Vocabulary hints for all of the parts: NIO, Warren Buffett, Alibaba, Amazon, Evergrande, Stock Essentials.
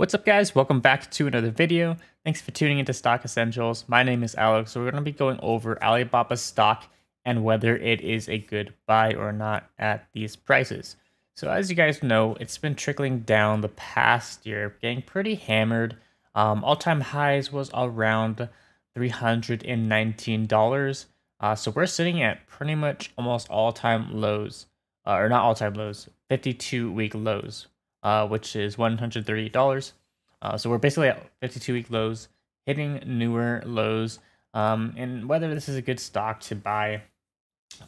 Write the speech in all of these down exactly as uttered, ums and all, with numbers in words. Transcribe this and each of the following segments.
What's up, guys? Welcome back to another video. Thanks for tuning into Stock Essentials. My name is Alex. So we're going to be going over Alibaba's stock and whether it is a good buy or not at these prices. So as you guys know, it's been trickling down the past year, getting pretty hammered. Um, all-time highs was around three hundred nineteen dollars. Uh, so we're sitting at pretty much almost all-time lows, uh, or not all-time lows, fifty-two week lows. Uh, which is one hundred thirty dollars. Uh, so we're basically at fifty-two week lows, hitting newer lows, um, and whether this is a good stock to buy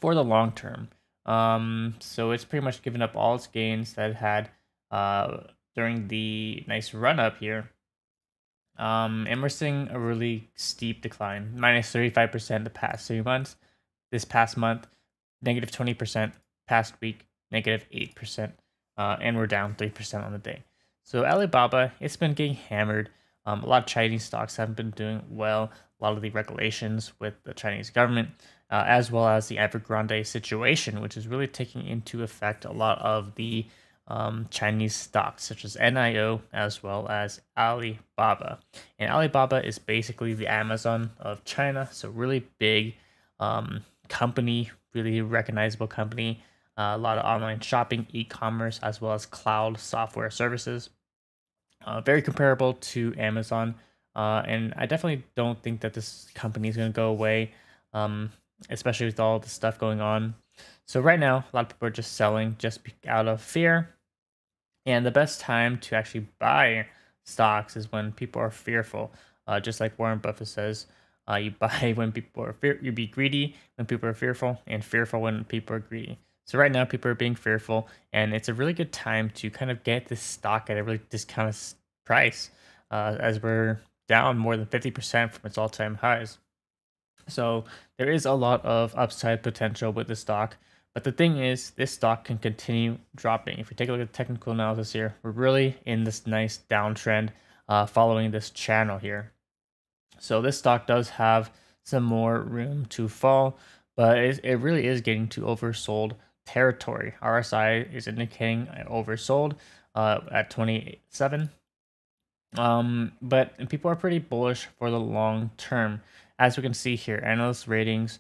for the long term. Um, so it's pretty much given up all its gains that it had uh, during the nice run up here. Um, and we're seeing a really steep decline, minus thirty-five percent the past three months, this past month, negative twenty percent, past week, negative eight percent. Uh, and we're down three percent on the day. So Alibaba, it's been getting hammered. Um, a lot of Chinese stocks haven't been doing well. A lot of the regulations with the Chinese government, uh, as well as the Evergrande situation, which is really taking into effect a lot of the um, Chinese stocks, such as N I O, as well as Alibaba. And Alibaba is basically the Amazon of China. So really big um, company, really recognizable company. Uh, a lot of online shopping, e-commerce, as well as cloud software services. Uh, very comparable to Amazon. Uh, and I definitely don't think that this company is going to go away, um, especially with all the stuff going on. So right now, a lot of people are just selling just out of fear. And the best time to actually buy stocks is when people are fearful. Uh, just like Warren Buffett says, uh, you buy when people are fear you be greedy when people are fearful, and fearful when people are greedy. So right now people are being fearful, and it's a really good time to kind of get this stock at a really discounted price, uh, as we're down more than fifty percent from its all-time highs. So there is a lot of upside potential with the stock, but the thing is, this stock can continue dropping. If we take a look at the technical analysis here, we're really in this nice downtrend uh, following this channel here. So this stock does have some more room to fall, but it, it really is getting to oversold territory. R S I is indicating oversold uh, at twenty-seven, um, but people are pretty bullish for the long term. As we can see here, analyst ratings,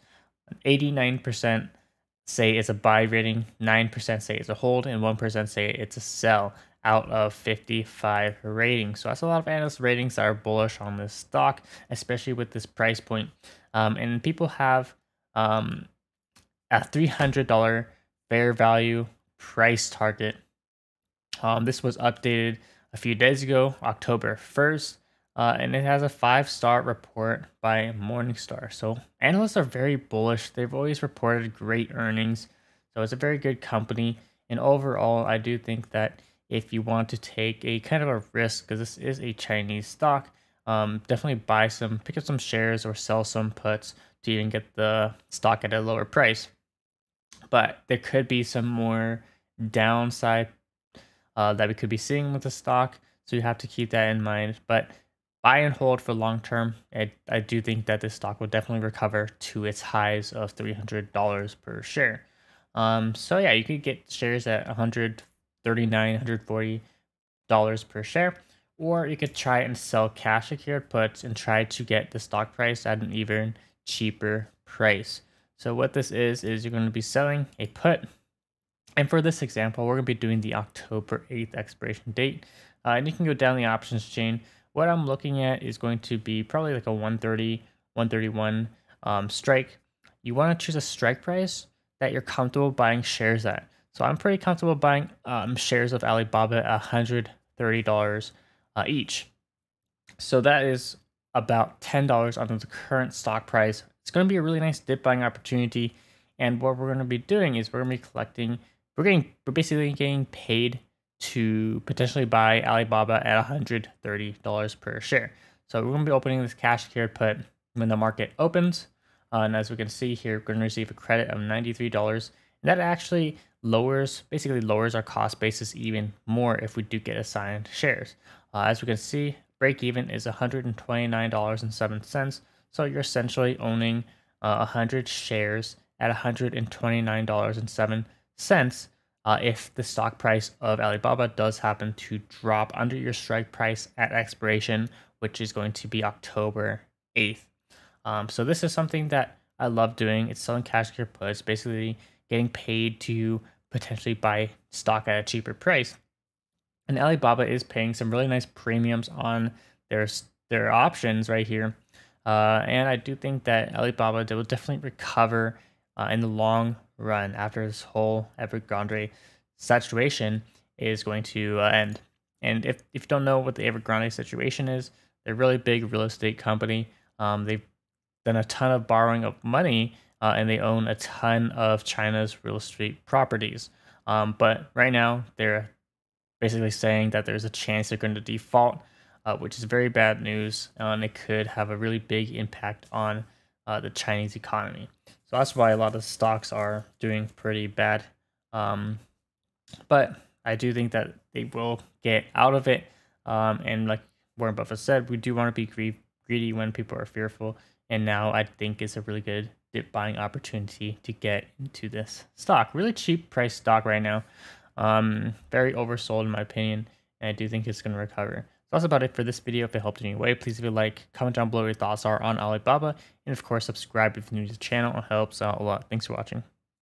eighty-nine percent say it's a buy rating, nine percent say it's a hold, and one percent say it's a sell out of fifty-five ratings. So that's a lot of analyst ratings that are bullish on this stock, especially with this price point. Um, and people have um, a three hundred dollar fair value price target. Um, this was updated a few days ago, October first, uh, and it has a five-star report by Morningstar. So analysts are very bullish. They've always reported great earnings. So it's a very good company. And overall, I do think that if you want to take a kind of a risk, because this is a Chinese stock, um, definitely buy some, pick up some shares or sell some puts to even get the stock at a lower price. But there could be some more downside uh, that we could be seeing with the stock, so you have to keep that in mind. But buy and hold for long term, I, I do think that this stock will definitely recover to its highs of three hundred dollars per share. Um, so yeah, you could get shares at one hundred thirty-nine dollars, one hundred forty dollars per share, or you could try and sell cash secured puts and try to get the stock price at an even cheaper price. So what this is, is you're going to be selling a put. And for this example, we're going to be doing the October eighth expiration date. Uh, and you can go down the options chain. What I'm looking at is going to be probably like a one thirty, one thirty-one um, strike. You want to choose a strike price that you're comfortable buying shares at. So I'm pretty comfortable buying um, shares of Alibaba at one hundred thirty dollars uh, each. So that is about ten dollars under the current stock price. It's going to be a really nice dip buying opportunity. And what we're going to be doing is we're going to be collecting, we're getting, we're basically getting paid to potentially buy Alibaba at one hundred thirty dollars per share. So we're going to be opening this cash secured put when the market opens. Uh, and as we can see here, we're going to receive a credit of ninety-three dollars. And that actually lowers, basically lowers our cost basis even more if we do get assigned shares. Uh, as we can see, break even is one hundred twenty-nine dollars and seven cents, so you're essentially owning uh, one hundred shares at one hundred twenty-nine dollars and seven cents uh, if the stock price of Alibaba does happen to drop under your strike price at expiration, which is going to be October eighth. Um, so this is something that I love doing. It's selling cash clear puts, basically getting paid to potentially buy stock at a cheaper price. And Alibaba is paying some really nice premiums on their their options right here. Uh, and I do think that Alibaba, they will definitely recover uh, in the long run after this whole Evergrande situation is going to uh, end. And if, if you don't know what the Evergrande situation is, they're a really big real estate company. Um, they've done a ton of borrowing of money, uh, and they own a ton of China's real estate properties. Um, but right now, they're basically saying that there's a chance they're going to default, uh, which is very bad news, uh, and it could have a really big impact on uh, the Chinese economy. So that's why a lot of stocks are doing pretty bad. Um, but I do think that they will get out of it. Um, and like Warren Buffett said, we do want to be greedy when people are fearful. And now I think it's a really good dip buying opportunity to get into this stock. Really cheap price stock right now. Um, very oversold in my opinion. And I do think it's going to recover. So that's about it for this video. If it helped in any way, please leave a like, comment down below what your thoughts are on Alibaba. And of course, subscribe if you're new to the channel. It helps out a lot. Thanks for watching.